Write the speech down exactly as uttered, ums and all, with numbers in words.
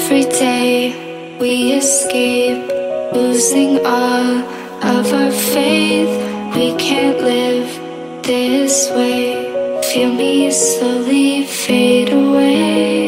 Every day we escape, losing all of our faith. We can't live this way. Feel me slowly fade away.